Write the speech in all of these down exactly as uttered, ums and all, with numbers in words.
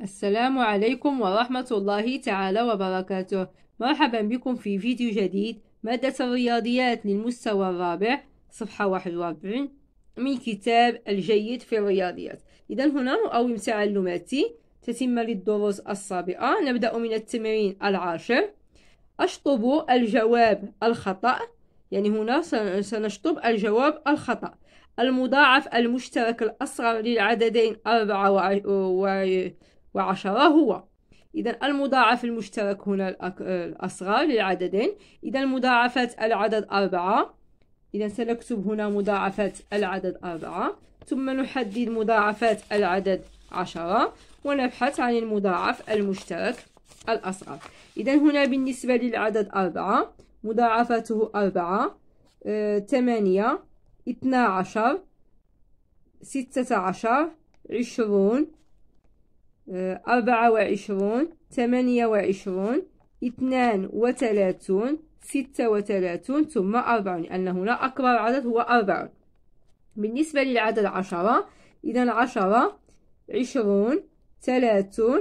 السلام عليكم ورحمة الله تعالى وبركاته. مرحبا بكم في فيديو جديد، مادة الرياضيات للمستوى الرابع، صفحة واحد وأربعين من كتاب الجيد في الرياضيات. إذا هنا مقوم تعلماتي تتم للدروس السابقة. نبدأ من التمرين العاشر، أشطب الجواب الخطأ، يعني هنا سنشطب الجواب الخطأ. المضاعف المشترك الأصغر للعددين أربعة وعشرة هو، إذا المضاعف المشترك هنا الأصغر للعددين، إذا مضاعفة العدد أربعة، إذا سنكتب هنا مضاعفة العدد أربعة، ثم نحدد مضاعفة العدد عشرة ونبحث عن المضاعف المشترك الأصغر. إذا هنا بالنسبة للعدد أربعة مضاعفته أربعة، ثمانية، اثنا عشر، ستة عشر، عشرون، أربعة وعشرون، ثمانية وعشرون، اثنان وثلاثون، ستة وثلاثون، ثم أربعون، لأن هنا أكبر عدد هو أربعون. بالنسبة للعدد عشرة، إذا عشرة، عشرون، ثلاثون،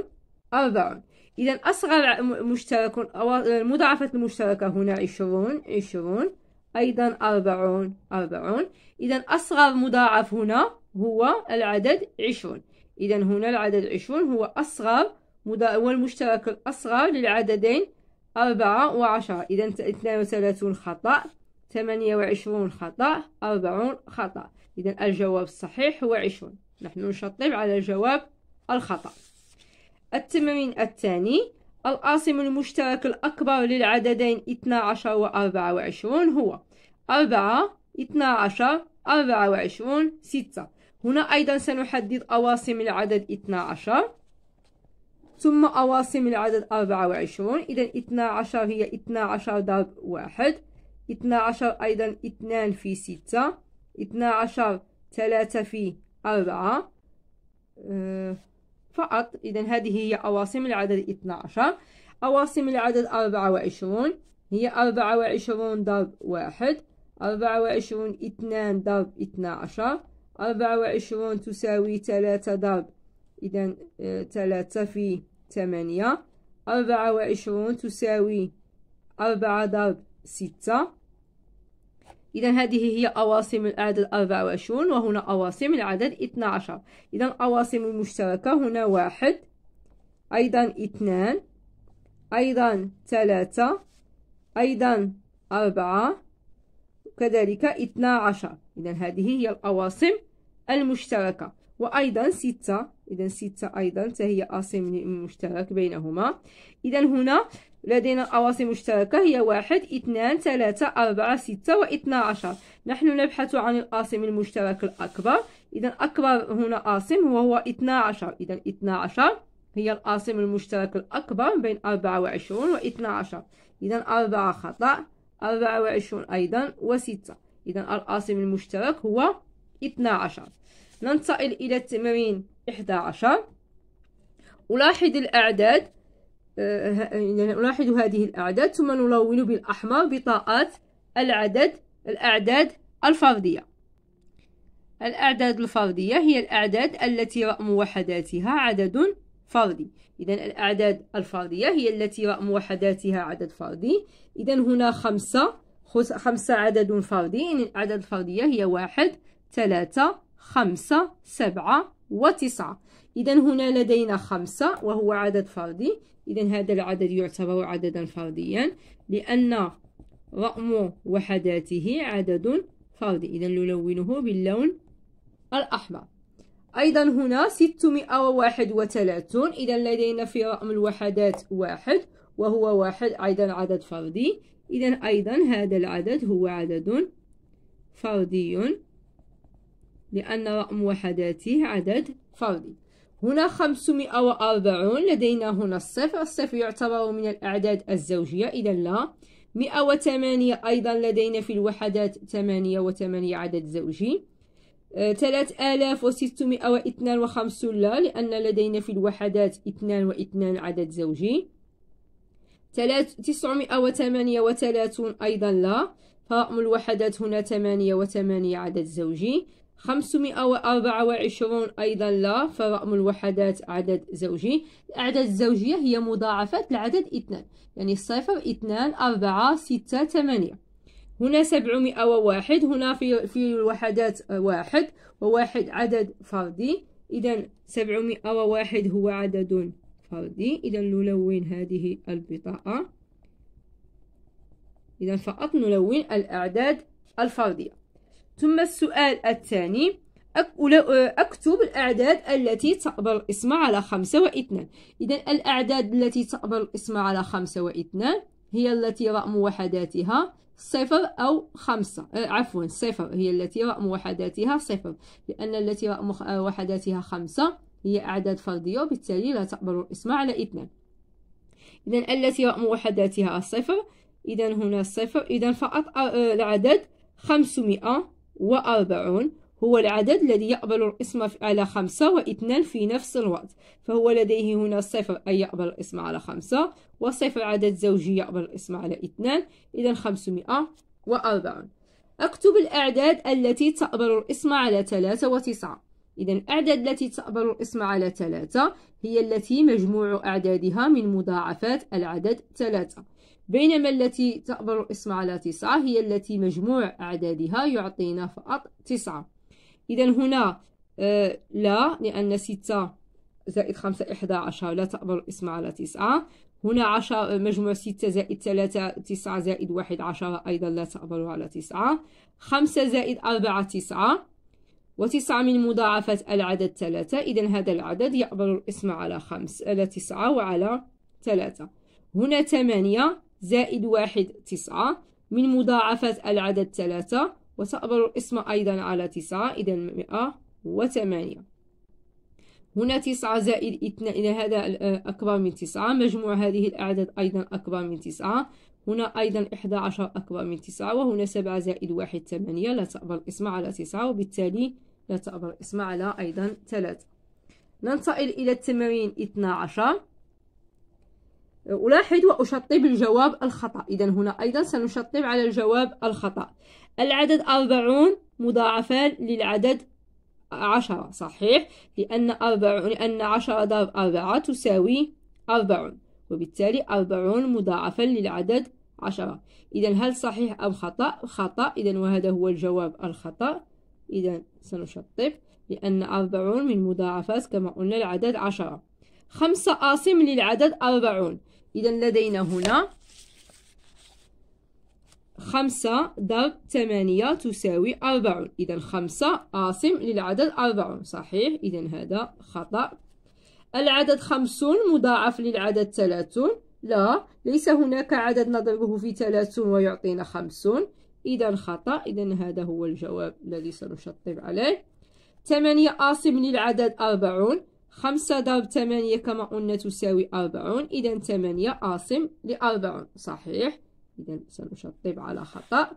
أربعون. إذا أصغر مشترك أو المضاعفة المشتركة هنا عشرون، عشرون، أيضا أربعون، أربعون. إذا أصغر مضاعف هنا هو العدد عشرون. إذا هنا العدد عشرون هو أصغر مضاعف والمشترك الأصغر للعددين أربعة وعشرة. إذا اثنان وثلاثون خطأ، ثمانية وعشرون خطأ، أربعون خطأ. إذا الجواب الصحيح هو عشرون. نحن نشطب على الجواب الخطأ. التمرين الثاني، القاسم المشترك الأكبر للعددين اثنا عشر و أربعة وعشرين هو أربعة، اثنا عشر، أربعة وعشرين، ستة. هنا أيضا سنحدد أواصم العدد اثنا عشر ثم أواصم العدد أربعة وعشرين. إذا اثنا عشر هي اثنا عشر ضرب واحد، اثنا عشر أيضا اثنان في ستة، اثنا عشر ثلاثة في أربعة أه فقط. إذا هذه هي أواصم العدد اثنا عشر. أواصم العدد أربعة وعشرين هي أربعة وعشرين ضرب واحد، أربعة وعشرين اثنان ضرب اثنا عشر، أربعة وعشرين تساوي ثلاثة ضرب إذا ثلاثة في ثمانية، أربعة وعشرين تساوي أربعة ضرب ستة. إذا هذه هي أواصم العدد أربعة وعشرين، وهنا أواصم العدد اثنا عشر. إذا الأواصم المشتركة هنا واحد، أيضا اثنان، أيضا ثلاثة، أيضا أربعة، وكذلك اثنا عشر. إذا هذه هي الأواصم المشتركة، وأيضا ستة. إذا ستة أيضا فهي أواصم مشترك بينهما. إذا هنا لدينا أواصم مشتركة هي واحد، اثنان، ثلاثة، أربعة، ستة، واثنا عشر. نحن نبحث عن الأواصم المشترك الأكبر. إذا أكبر هنا أواصم وهو اثنا عشر. إذا اثنا عشر هي الأواصم المشترك الأكبر بين أربعة وعشرون واثنا عشر. إذا أربعة خطأ، أربعة وعشرون أيضا، وستة. إذا الأواصم المشترك هو اثنا عشر. ننتقل إلى التمرين إحدى عشر. ألاحظ الأعداد، نلاحظ هذه الأعداد ثم نلون بالأحمر بطاقات العدد الأعداد الفردية. الأعداد الفردية هي الأعداد التي رقم وحداتها عدد فردي. إذا الأعداد الفردية هي التي رقم وحداتها عدد فردي. إذا هنا خمسة، خمسة عدد فردي. إن الأعداد الفردية هي واحد، ثلاثة، خمسة، سبعة، وتسعة. إذا هنا لدينا خمسة وهو عدد فردي. إذا هذا العدد يعتبر عددا فرديا لأن رقم وحداته عدد فردي. إذا نلونه باللون الأحمر. أيضا هنا ستمائة وواحد وثلاثين. إذا لدينا في رقم الوحدات واحد وهو واحد أيضا عدد فردي. إذا أيضا هذا العدد هو عدد فردي لأن رقم وحداته عدد فردي. هنا خمسمائة وأربعين. لدينا هنا الصفر، الصفر يعتبر من الأعداد الزوجية، إذا لا. مائة وثمانية أيضا لدينا في الوحدات ثمانية وثمانية عدد زوجي. ثلاثة آلاف وستمائة واثنان وخمسين لا، لأن لدينا في الوحدات اثنان واثنان عدد زوجي. تسعمائة وثمانية وثلاثين أيضا لا، فرقم الوحدات هنا ثمانية وثمانية عدد زوجي. خمسمائة وأربعة وعشرون أيضا لا، فرقم الوحدات عدد زوجي. الأعداد الزوجية هي مضاعفات العدد اثنان، يعني صفر اثنان أربعة ستة ثمانية. هنا سبعمائة وواحد، هنا في في الوحدات واحد، وواحد عدد فردي، إذا سبعمائة وواحد هو عدد فردي. إذا نلون هذه البطاقة، إذا فقط نلون الأعداد الفردية. ثم السؤال الثاني، أكتب الأعداد التي تقبل القسمة على خمسة واثنان. إذا الأعداد التي تقبل القسمة على خمسة واثنان هي التي رقم وحداتها صفر أو خمسة، عفوا صفر هي التي رقم وحداتها صفر، لأن التي رقم وحداتها خمسة هي أعداد فردية وبالتالي لا تقبل القسمة على اثنان. إذا التي رقم وحداتها صفر، إذا هنا صفر، إذا فقط العدد خمسمائة وأربعون هو العدد الذي يقبل القسمة على خمسة واثنان في نفس الوقت، فهو لديه هنا صفر أي يقبل القسمة على خمسة، وصفر عدد زوجي يقبل القسمة على اثنان، إذا خمسمائة وأربعون. أكتب الأعداد التي تقبل القسمة على ثلاثة وتسعة. إذا الأعداد التي تقبل القسمة على ثلاثة هي التي مجموع أعدادها من مضاعفات العدد ثلاثة، بينما التي تقبل القسمة على تسعة هي التي مجموع أعدادها يعطينا فقط تسعة. إذا هنا آه لا، لأن ستة زائد خمسة إحدى عشر لا تقبل القسمة على تسعة. هنا عشر مجموع ستة زائد ثلاثة تسعة زائد واحد عشرة أيضا لا تقبل على تسعة. خمسة زائد أربعة تسعة، وتسعة من مضاعفات العدد ثلاثة، إذا هذا العدد يقبل القسمة على خمسة على تسعة وعلى ثلاثة. هنا ثمانية زائد واحد تسعة من مضاعفات العدد ثلاثة، وتقبل القسمة أيضا على تسعة، إذا مئة وثمانية. هنا تسعة زائد اثنان، إذا هذا أكبر من تسعة، مجموع هذه الأعداد أيضا أكبر من تسعة. هنا أيضا إحدى عشر أكبر من تسعة، وهنا سبعة زائد واحد ثمانية لا تقبل القسمة على تسعة، وبالتالي لا تقبل القسمة على أيضا ثلاثة. ننتقل إلى التمرين اثنى عشر. ألاحظ وأشطب الجواب الخطأ. إذا هنا أيضا سنشطب على الجواب الخطأ. العدد أربعون مضاعفان للعدد عشرة، صحيح، لأن أربعون لأن عشرة ضرب أربعة تساوي أربعون، وبالتالي أربعون مضاعفا للعدد عشرة. إذا هل صحيح أم خطأ؟ خطأ. إذا وهذا هو الجواب الخطأ. إذا سنشطب، لأن أربعون من مضاعفات كما قلنا العدد عشرة. خمسة عاصم للعدد أربعون. إذا لدينا هنا خمسة ضرب ثمانية تساوي أربعون، إذا خمسة عاصم للعدد أربعون، صحيح، إذا هذا خطأ. العدد خمسون مضاعف للعدد ثلاثون، لا، ليس هناك عدد نضربه في ثلاثون ويعطينا خمسون، إذا خطأ، إذا هذا هو الجواب الذي سنشطب عليه. ثمانية عاصم للعدد أربعون، خمسة ضرب ثمانية كما قلنا تساوي أربعون، إذا ثمانية عاصم لأربعون، صحيح، إذا سنشطب على خطأ.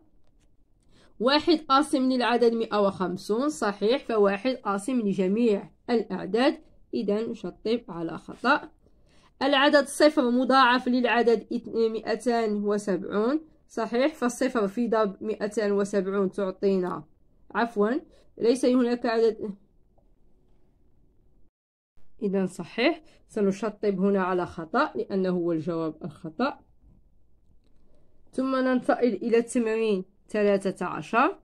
واحد عاصم للعدد مئة وخمسون، صحيح، فواحد عاصم لجميع الأعداد، إذا نشطب على خطأ. العدد صفر مضاعف للعدد مئتان وسبعون، صحيح، فالصفر في ضرب مئتان وسبعون تعطينا، عفوا ليس هناك عدد، إذا صحيح، سنشطب هنا على خطأ لأنه هو الجواب الخطأ. ثم ننتقل إلى التمرين ثلاثة عشر.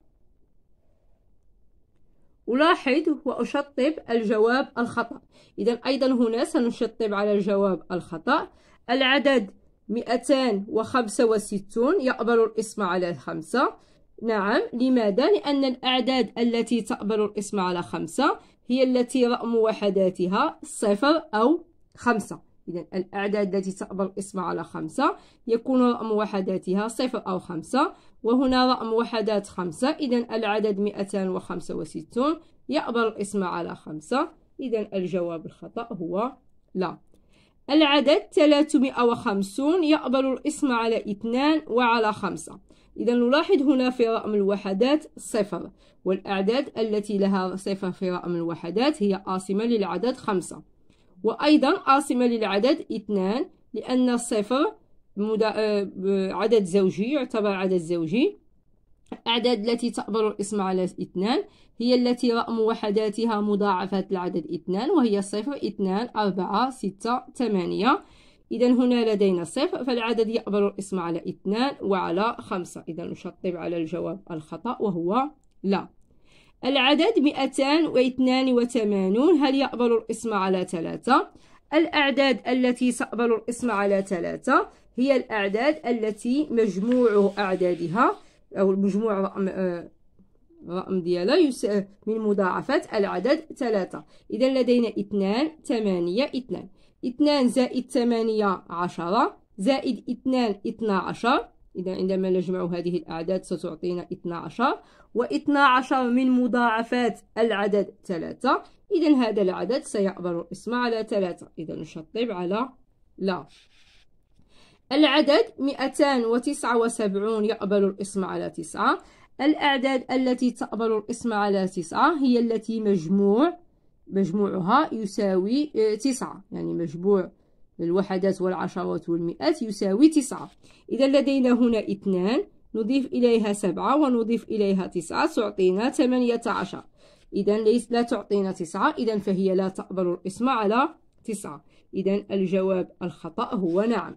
ألاحظ وأشطب الجواب الخطأ. إذا أيضا هنا سنشطب على الجواب الخطأ. العدد مئتان وخمسة وستون يقبل القسمة على خمسة، نعم، لماذا؟ لأن الأعداد التي تقبل القسمة على خمسة هي التي رقم وحداتها صفر أو خمسة. إذا الأعداد التي تقبل القسمة على خمسة يكون رقم وحداتها صفر أو خمسة، وهنا رقم وحدات خمسة، إذا العدد مئتان وخمسة وستون يقبل القسمة على خمسة، إذا الجواب الخطأ هو لا. العدد ثلاثمائة وخمسون يقبل القسمة على اثنان وعلى خمسة. إذا نلاحظ هنا في رقم الوحدات صفر، والأعداد التي لها صفر في رقم الوحدات هي عاصمة للعدد خمسة، وأيضا عاصمة للعدد اثنان، لأن صفر عدد زوجي، يعتبر عدد زوجي، الأعداد التي تعبر الاسم على اثنان هي التي رقم وحداتها مضاعفات العدد اثنان، وهي صفر اثنان أربعة ستة ثمانية. إذا هنا لدينا صفر، فالعدد يعبر الاسم على اثنان وعلى خمسة. إذا نشطب على الجواب الخطأ وهو لا. العدد مئتان واثنان وثمانون هل يقبل الاسم على ثلاثة؟ الأعداد التي تقبل الاسم على ثلاثة هي الأعداد التي مجموع أعدادها أو المجموع رقم رقم ديالها يساوي من مضاعفات العدد ثلاثة. إذا لدينا اثنان ثمانية اثنان، اثنان زائد ثمانية عشرة، زائد اثنان اثنا عشر. إذا عندما نجمع هذه الأعداد ستعطينا اثنا عشر، واثنا عشر من مضاعفات العدد ثلاثة. إذا هذا العدد سيعبر الاسم على ثلاثة. إذا نشطب على لا. العدد مئتان وتسعة وسبعون يقبل الاسم على تسعة. الأعداد التي تقبل الاسم على تسعة هي التي مجموع مجموعها يساوي تسعة، يعني مجموع الوحدات والعشرات والمئات يساوي تسعة. إذا لدينا هنا اثنان نضيف إليها سبعة ونضيف إليها تسعة تعطينا ثمانية عشر. إذا ليس لا تعطينا تسعة، إذا فهي لا تقبل الاسم على تسعة. إذا الجواب الخطأ هو نعم.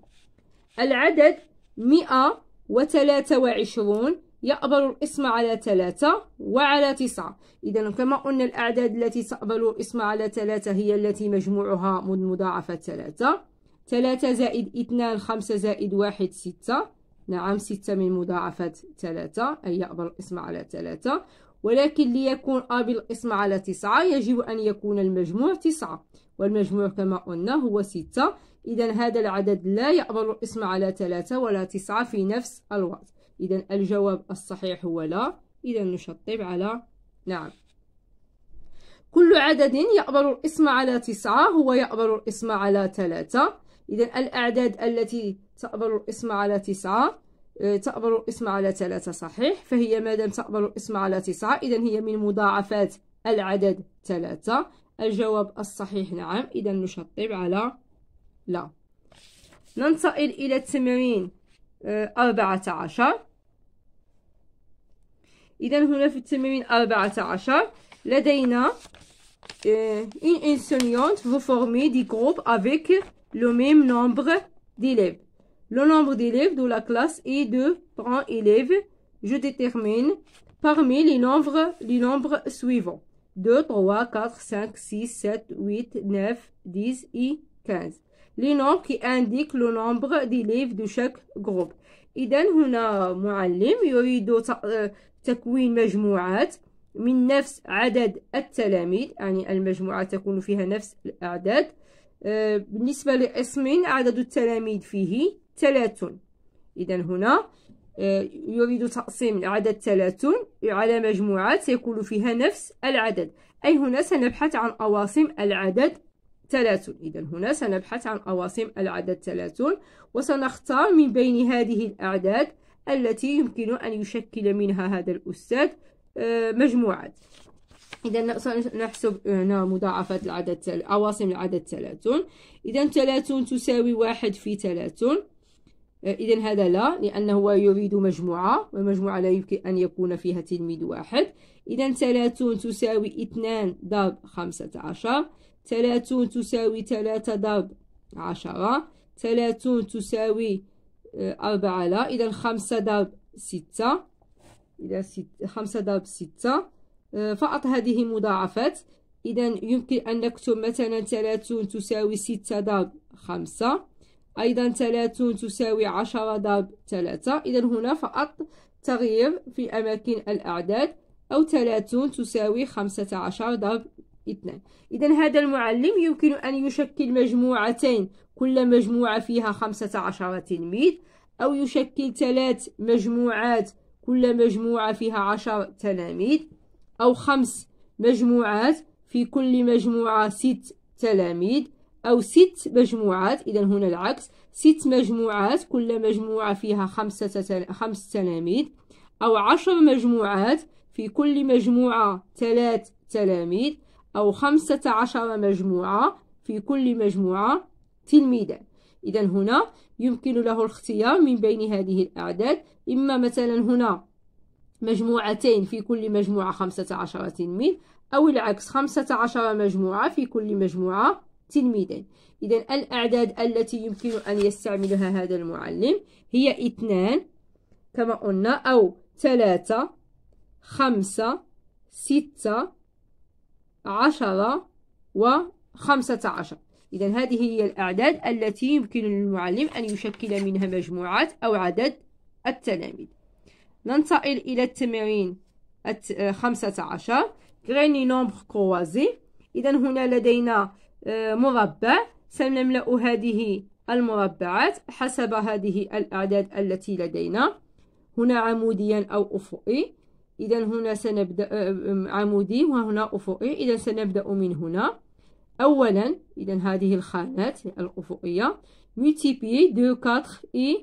العدد مئة وثلاثة وعشرون يقبل الاسم على ثلاثة وعلى تسعة. إذا كما قلنا الأعداد التي تقبل الاسم على ثلاثة هي التي مجموعها من مضاعفة ثلاثة، ثلاثة زائد اثنان خمسة زائد واحد ستة، نعم ستة من مضاعفة ثلاثة أي يقبل الاسم على ثلاثة. ولكن ليكون قابل الاسم على تسعة يجب أن يكون المجموع تسعة، والمجموع كما قلنا هو ستة. إذا هذا العدد لا يقبل الاسم على ثلاثة ولا تسعة في نفس الوقت. إذا الجواب الصحيح هو لا. إذا نشطب على نعم. كل عدد يقبل الاسم على تسعة هو يقبل الاسم على ثلاثة. إذا الأعداد التي تقبل الاسم على تسعة تقبل الاسم على ثلاثة صحيح، فهي ما دام تقبل الاسم على تسعة إذا هي من مضاعفات العدد ثلاثة. الجواب الصحيح نعم. إذا نشطب على لا. ننتقل إلى التمرين أربعة عشر. إذا هنا في التمرين أربعة عشر لدينا une enseignante vous formez des groupes avec le même nombre d'élèves. Le nombre d'élèves de la classe est de trente élèves. Je détermine parmi les nombres les nombres suivants: deux, trois, quatre, cinq, six, sept, huit, neuf, dix et quinze. Les nombres qui indiquent le nombre d'élèves de chaque groupe. إذا هنا معلم يريد تكوين مجموعات من نفس عدد التلاميذ، يعني المجموعة تكون فيها نفس الأعداد. بالنسبة لاسم عدد التلاميذ فيه ثلاثون. إذا هنا يريد تقسيم عدد ثلاثون على مجموعات يكون فيها نفس العدد، أي هنا سنبحث عن أواصم العدد ثلاثون. إذا هنا سنبحث عن أواصم العدد ثلاثون، وسنختار من بين هذه الأعداد التي يمكن أن يشكل منها هذا الأستاذ مجموعات. إذا سنحسب هنا مضاعفات العدد أواصم العدد ثلاثون. إذا ثلاثون تساوي واحد في ثلاثون. إذا هذا لا، لأنه يريد مجموعة، والمجموعة لا يمكن أن يكون فيها تلميذ واحد. إذا ثلاثون تساوي اثنان ضرب خمسة عشر، ثلاثون تساوي ثلاثة ضرب عشرة، ثلاثون تساوي أربعة لا. إذا خمسة ضرب ستة، إذا خمسة ضرب ستة فقط هذه مضاعفات. إذا يمكن أن نكتب مثلا ثلاثون تساوي ستة ضرب خمسة، أيضا ثلاثون تساوي عشرة ضرب ثلاثة. إذا هنا فقط تغيير في أماكن الأعداد، أو ثلاثون تساوي خمسة عشر ضرب اثنان. إذا هذا المعلم يمكن أن يشكل مجموعتين كل مجموعة فيها خمسة عشر تلميذ، أو يشكل ثلاث مجموعات كل مجموعة فيها عشر تلاميذ، أو خمس مجموعات في كل مجموعة ست تلاميذ، أو ست مجموعات. إذا هنا العكس، ست مجموعات كل مجموعة فيها خمسة خمس تلاميذ، أو عشر مجموعات في كل مجموعة ثلاث تلاميذ، أو خمسة عشر مجموعة في كل مجموعة تلميذا. إذا هنا يمكن له الاختيار من بين هذه الأعداد، إما مثلا هنا مجموعتين في كل مجموعة خمسة عشر تلميذ، أو العكس خمسة عشر مجموعة في كل مجموعة تلميذين. إذا الأعداد التي يمكن أن يستعملها هذا المعلم هي اثنان كما قلنا، أو ثلاثة، خمسة، ستة، عشرة وخمسة عشر. إذا هذه هي الأعداد التي يمكن للمعلم أن يشكل منها مجموعات أو عدد التلاميذ. ننتقل إلى التمرين خمسة عشر، غيني نومبر كروازي. إذا هنا لدينا مربع، سنملأ هذه المربعات حسب هذه الأعداد التي لدينا. هنا عموديا أو أفقي، إذا هنا سنبدأ عمودي وهنا أفقي، إذا سنبدأ من هنا. أولا إذا هذه الخانات الأفقية multiplier deux quatre et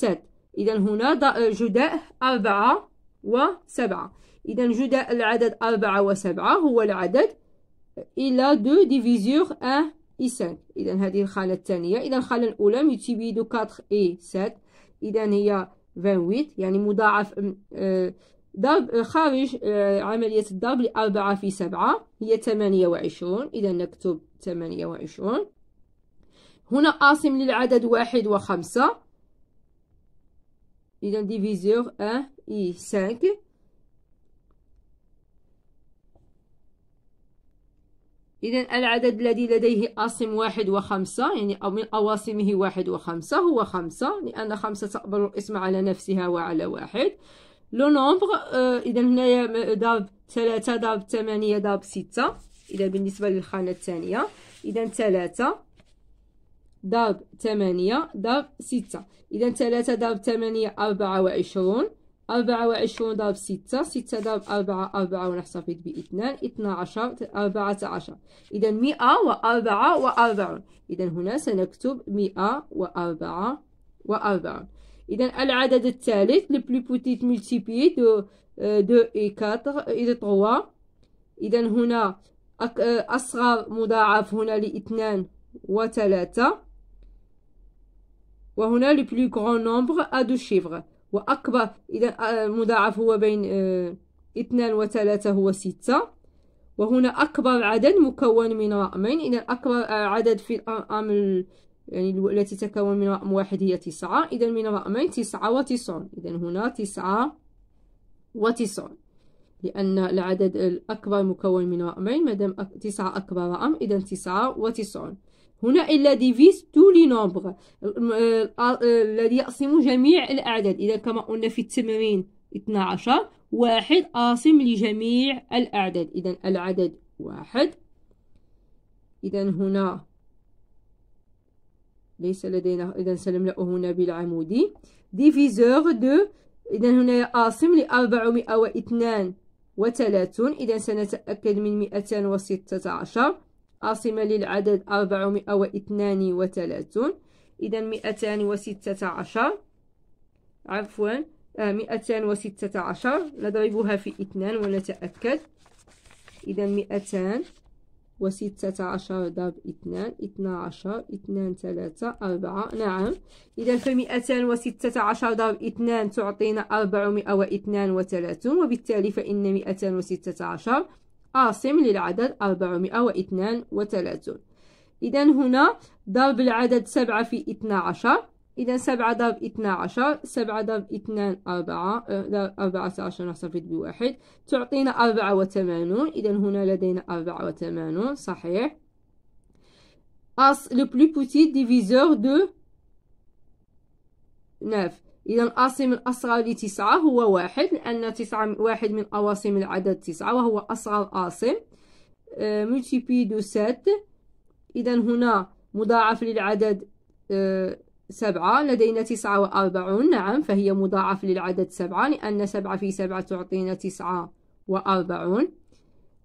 sept. إذا هنا جداء أربعة وسبعة، إذا جداء العدد أربعة وسبعة هو العدد إلى deux divisure un et cinq. إذا هذه الخانة الثانية، إذا الخانة الأولى multiplier deux quatre et sept، إذا هي vingt-huit، يعني مضاعف ضرب خارج عملية الضرب لأربعة في سبعة هي ثمانية وعشرون، إذا نكتب ثمانية وعشرون. هنا قاسم للعدد واحد وخمسة، إذا ديفيزور أن إي سانك، إذا العدد الذي لديه قاسم واحد وخمسة يعني من قواسمه واحد وخمسة هو خمسة، لأن خمسة تقبل الاسم على نفسها وعلى واحد. لو نومبر إذا هنايا ضرب ثلاثة ضرب ثمانية ضرب ستة، إذا بالنسبة للخانة الثانية، إذا ثلاثة ضرب ثمانية ضرب ستة، إذا ثلاثة ضرب ثمانية أربعة وعشرون، أربعة وعشرون ضرب ستة، ستة ضرب أربعة أربعة ونحتفظ باثنان، اثنا عشر أربعة عشر، إذا مئة وأربعة وأربعون، إذا هنا سنكتب مئة وأربعة وأربعون. إذا العدد الثالث لو بلو بوتيت ملتيبي دو دو إي كاتر إلى تغوا، إذا هنا أصغر مضاعف هنا لاثنان وثلاثة، وهنا لو بلو كغون نومبر أدو شيفغ، وأكبر إذا المضاعف هو بين اثنان وثلاثة هو ستة، وهنا أكبر عدد مكون من رقمين، إذا أكبر عدد في الأرقام يعني التي تتكون من رقم واحد هي تسعة، إذا من رقمين تسعة وتسعون، إذا هنا تسعة وتسعون، لأن العدد الأكبر مكون من رقمين، مادام تسعة أكبر رقم إذا تسعة وتسعون. هنا إلا ديفيز تو لي نومبغ الذي يقسم جميع الأعداد، إذا كما قلنا في التمرين اثنا عشر واحد قاسم لجميع الأعداد، إذا العدد واحد، إذا هنا ليس لدينا، إذا سنملأه هنا بالعمودي ديفيزور دو، إذا هنا قاسم لأربعمائة واثنان وثلاثون، إذا سنتأكد من مئتان وستة عشر قاسم للعدد أربعمائة واثنان وثلاثون، إذا مئتان وستة عشر عفوا مئتان وستة عشر نضربها في اثنان ونتأكد، إذا مئتان وستة عشر ضرب اثنان، اثنا عشر، اثنان ثلاثة، أربعة، نعم، إذا فمئتان وستة عشر ضرب اثنان تعطينا أربعمائة واثنان وثلاثون، وبالتالي فإن مئتان وستة عشر قاسم للعدد أربعمائة واثنان وثلاثون. إذا هنا ضرب العدد سبعة في اثنا عشر، إذا سبعة ضرب اثنا عشر، سبعة ضرب اثنان أربعة، ضرب أربعة عشر نحتفظ بواحد، تعطينا أربعة وثمانون، إذا هنا لدينا أربعة وثمانون صحيح. أص لو بلو بوتي ديفيزور دو ناف، إذا القاسم الأصغر لتسعة هو واحد، لأن تسعة واحد من قواسم العدد تسعة وهو أصغر قاسم. ملتيبي دو سات، إذا هنا مضاعف للعدد أه سبعة، لدينا تسعة وأربعون، نعم فهي مضاعف للعدد سبعة، لأن سبعة في سبعة تعطينا تسعة وأربعون.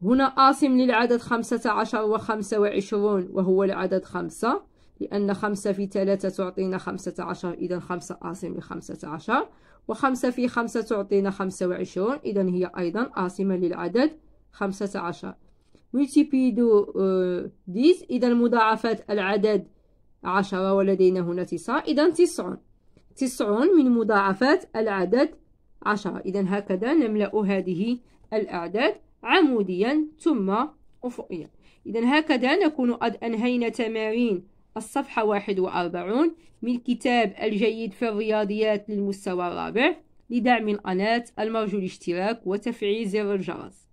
هنا قاسم للعدد خمسة عشر وخمسة وعشرون وهو العدد خمسة، لأن خمسة في ثلاثة تعطينا خمسة عشر، إذا خمسة قاسم لخمسة عشر، وخمسة في خمسة تعطينا خمسة وعشرون، إذا هي أيضا قاسمة للعدد خمسة عشر. ملتيبي دو ديز، إذا مضاعفات العدد عشرة ولدينا هنا تسعة، إذا تسعون، تسعون من مضاعفات العدد عشرة. إذا هكذا نملأ هذه الأعداد عموديا ثم أفقيا. إذا هكذا نكون قد أنهينا تمارين الصفحة واحد وأربعين من كتاب الجيد في الرياضيات للمستوى الرابع. لدعم القناة المرجو الاشتراك وتفعيل زر الجرس.